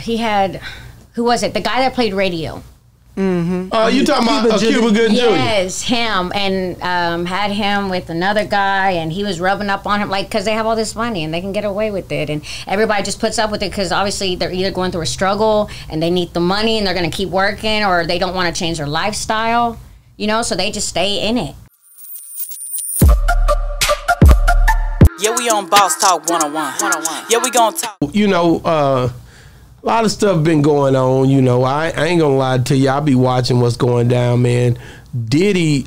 he had, who was it? The guy that played radio. Mm-hmm. Oh, you talking about Cuba Gooding Jr.? Yes, him. And had him with another guy, and he was rubbing up on him, like, because they have all this money and they can get away with it, and everybody just puts up with it because obviously they're either going through a struggle and they need the money and they're going to keep working, or they don't want to change their lifestyle, you know, so they just stay in it. Yeah, we on Boss Talk 101. Yeah, we gonna talk. You know, a lot of stuff been going on, you know. I ain't gonna lie to you. I be watching what's going down, man. Diddy,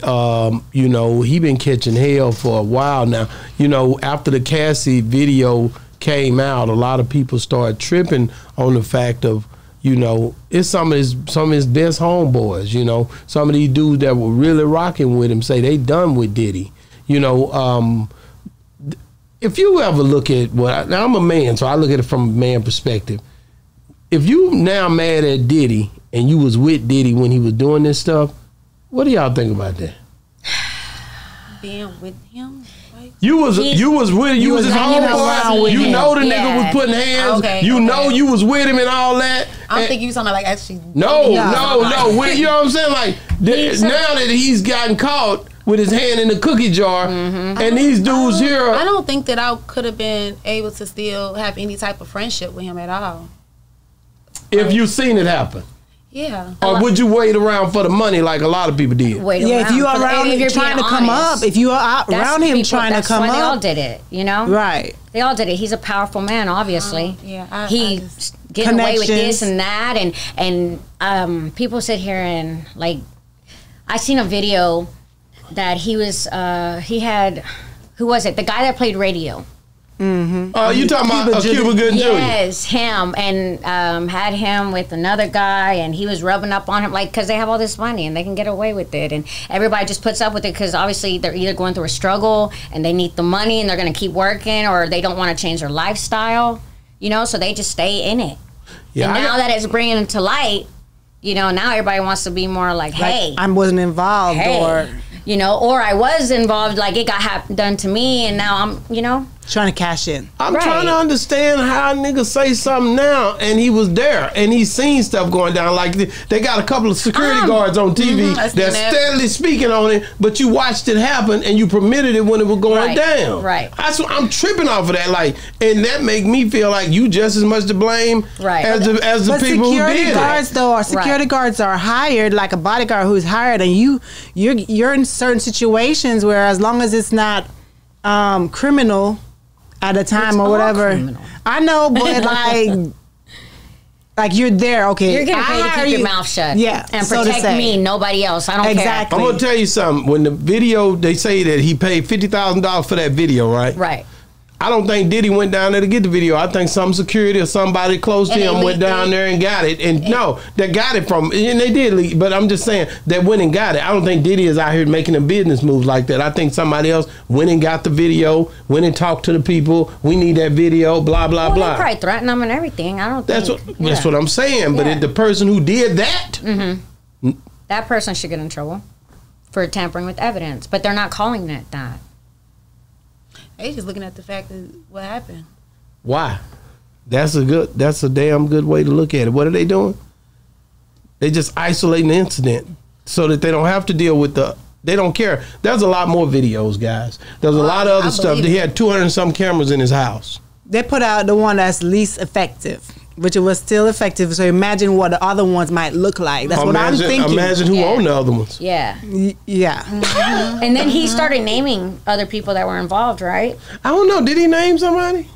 you know, he been catching hell for a while now. You know, after the Cassie video came out, a lot of people started tripping on the fact of, you know, it's some of his best homeboys, you know. Some of these dudes that were really rocking with him say they done with Diddy. You know, if you ever look at what, now I'm a man, so I look at it from a man perspective. If you now mad at Diddy and you was with Diddy when he was doing this stuff, what do y'all think about that? Being with him, like, you was his homeboy. You know the nigga was putting hands. Okay, you know you was with him and all that. I don't think you was on like actually. No. With, you know what I'm saying? Like now that he's gotten caught with his hand in the cookie jar, and these dudes here. I don't think that I could have been able to still have any type of friendship with him at all. If you've seen it happen. Yeah. Or would you wait around for the money like a lot of people did? Yeah, if you are around him trying to come up, if you are around him trying to come up. That's why they all did it, you know? Right. They all did it. He's a powerful man, obviously. Yeah. He's getting away with this and that. And people sit here and, like, I seen a video that he was, he had, who was it? The guy that played radio. Mm-hmm. Oh, you talking about Cuba Gooding Jr.? Yes, him. And had him with another guy, and he was rubbing up on him, like, because they have all this money and they can get away with it, and everybody just puts up with it because obviously they're either going through a struggle and they need the money and they're going to keep working, or they don't want to change their lifestyle, you know, so they just stay in it. Yeah, and now that it's bringing it to light, you know, now everybody wants to be more like hey, I wasn't involved, or... You know, or I was involved, like it got done to me, and now I'm, you know, trying to cash in. I'm trying to understand how niggas say something now, and he was there, and he's seen stuff going down. Like they got a couple of security guards on TV that's steadily speaking on it, but you watched it happen, and you permitted it when it was going down. Right. That's what I'm tripping off of that. Like, and that make me feel like you just as much to blame as the people who did it. But security guards though, security guards are hired, like a bodyguard who's hired, and you're in certain situations where, as long as it's not criminal at a time or whatever, I know, but like you're there, okay. You're getting paid to keep your mouth shut, yeah, and protect me, nobody else. I don't care. I'm gonna tell you something. When the video, they say that he paid $50,000 for that video, right? Right. I don't think Diddy went down there to get the video. I think some security or somebody close to him went down there and got it. And no, they got it from, and they did leak, but I'm just saying, they went and got it. I don't think Diddy is out here making a business move like that. I think somebody else went and got the video, went and talked to the people, we need that video, blah, blah, blah. Well, they probably threatened them and everything. I don't think. That's what I'm saying. But if the person who did that, that person should get in trouble for tampering with evidence. But they're not calling it that. They just looking at the fact that what happened. Why? That's a damn good way to look at it. What are they doing? They just isolating the incident so that they don't have to deal with the. They don't care. There's a lot more videos, guys. There's a lot of other stuff. He had 200 and some cameras in his house. They put out the one that's least effective, which it was still effective. So imagine what the other ones might look like. That's what I'm thinking. Imagine who owned the other ones. Yeah. Yeah. And then he started naming other people that were involved, right? I don't know. Did he name somebody?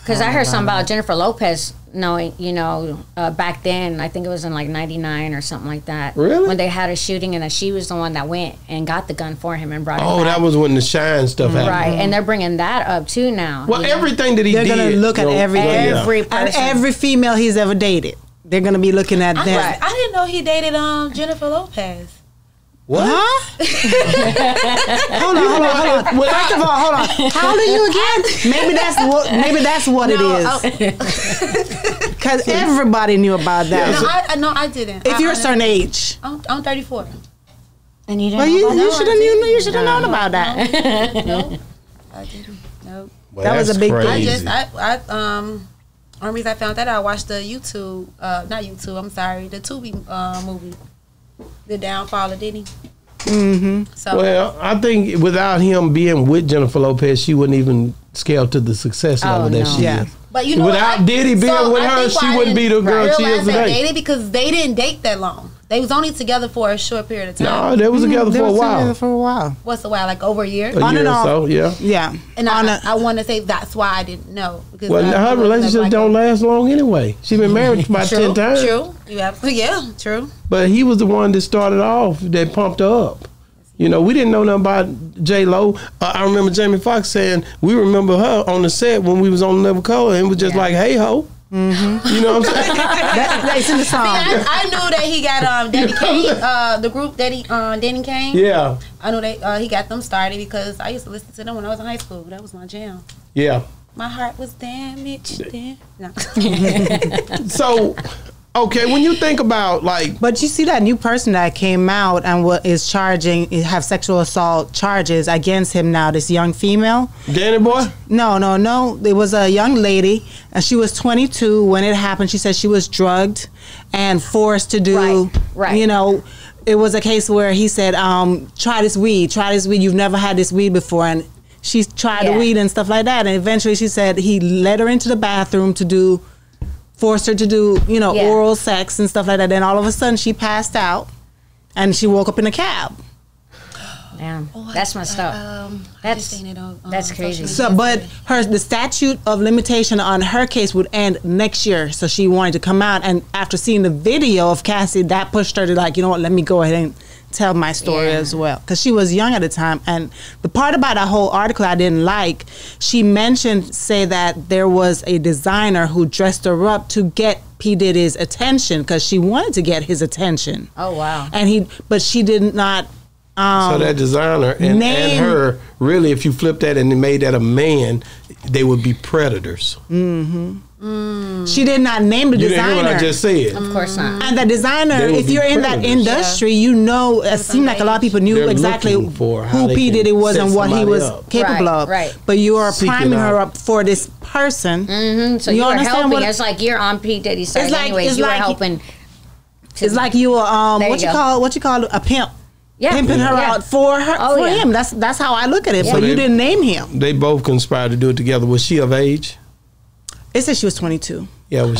Because I heard something about Jennifer Lopez knowing, you know, back then, I think it was in like 99 or something like that. Really? When they had a shooting, and that she was the one that went and got the gun for him and brought it back. That was when the Shine stuff happened. Right, and they're bringing that up too now. Well, everything that he did. They're going to look at every person. And every female he's ever dated. They're going to be looking at that. I didn't know he dated Jennifer Lopez. What? Huh? Hold on. Well, first of all, hold on. How old are you again? Maybe that's what it is. Because everybody knew about that. No, I didn't. If you're a certain age, I'm 34. And you didn't. Well, you should have known about that. No, I didn't. Nope. Well, that was a big deal. I just, I Only reason I found that out, I watched the YouTube, not YouTube, I'm sorry, the Tubi movie, The Downfall of Diddy. Mm-hmm. So, well, I think without him being with Jennifer Lopez, she wouldn't even scale to the success level that she is. But you know, without Diddy being with her, she wouldn't be the girl she is today. Because they didn't date that long. They was only together for a short period of time. No, they was together for a while. Together for a while. What's a while? Like over a year? A year or so, yeah. Yeah. And I want to say that's why I didn't know. Because her relationships don't last long anyway. She's been married about 10 times. True. Yeah, true. But he was the one that started off, that pumped her up. You know, we didn't know nothing about J-Lo. I remember Jamie Foxx saying, we remember her on the set when we was on Never Call, and it was just like, hey, ho. Mm-hmm. You know what I'm saying? That's in the song. I knew that he got Daddy Kane, the group Daddy Kane. Yeah, I knew that he got them started because I used to listen to them when I was in high school. That was my jam. Yeah. My heart was damaged. No. So, okay, when you think about like, but you see that new person that came out and is charging, have sexual assault charges against him now. This young female, Danny Boy. No. There was a young lady, and she was 22 when it happened. She said she was drugged and forced to do. Right. You know, it was a case where he said, "Try this weed. You've never had this weed before." And she tried the weed and stuff like that. And eventually, she said he led her into the bathroom to do. Forced her to do, you know, oral sex and stuff like that. Then all of a sudden she passed out and she woke up in a cab. Damn. Oh, that's my stuff. That's crazy. So, but the statute of limitation on her case would end next year. So she wanted to come out, and after seeing the video of Cassie, that pushed her to like, you know what, let me go ahead and tell my story as well. Because she was young at the time. And the part about that whole article I didn't like, she mentioned, say that there was a designer who dressed her up to get P. Diddy's attention because she wanted to get his attention. Oh, wow. And but she did not. So that designer and her, really, if you flip that and made that a man, they would be predators. Mm-hmm. Mm. She did not name the designer. You didn't hear what I just said. Of course not. And the designer, if you're in that industry, you know, it seemed like a lot of people knew exactly who P. Diddy was and what he was capable of. Right. But you are priming her up for this person. Mm-hmm. So you are helping. It's like you're on P. Diddy's side anyway. You are helping. It's like you were what you call a pimp. Yeah. Pimping her out for her, for him. That's how I look at it. But you didn't name him. They both conspired to do it together. Was she of age? It said she was 22. Yeah, well,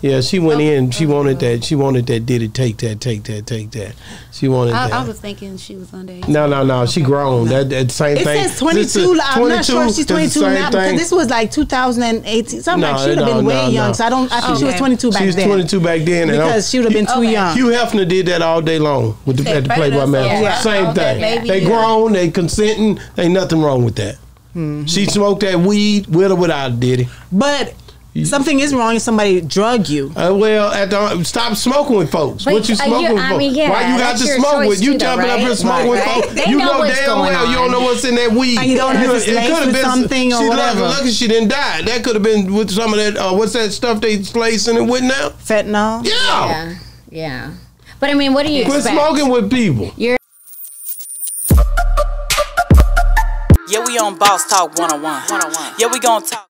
she was she went in. She wanted that. She wanted that. Did it take that? She wanted that. I was thinking she was underage. No. Okay. She grown. No. That same it thing. It says 22. I'm not sure if she's 22 now because this was like 2018. Something like she would have been way young. So I think she was 22 back then. She was 22 back then, because she would have been too young. Hugh Hefner did that all day long with the Playboy Mansion. Yeah. Same thing. They grown. They consenting. Ain't nothing wrong with that. Mm-hmm. She smoked that weed with or without Diddy. But something is wrong if somebody drug you. Stop smoking with folks. But what you smoking with folks? Why you got to smoke with? You jumping up here smoking with folks. You know damn well you don't know what's in that weed. And you don't know if it's laced with something or whatever. Lucky she didn't die. That could have been with some of that, what's that stuff they lacing it with now? Fentanyl? Yeah. But I mean, what do you expect? Quit smoking with people. Yeah, we on Boss Talk 101. Yeah, we gonna talk.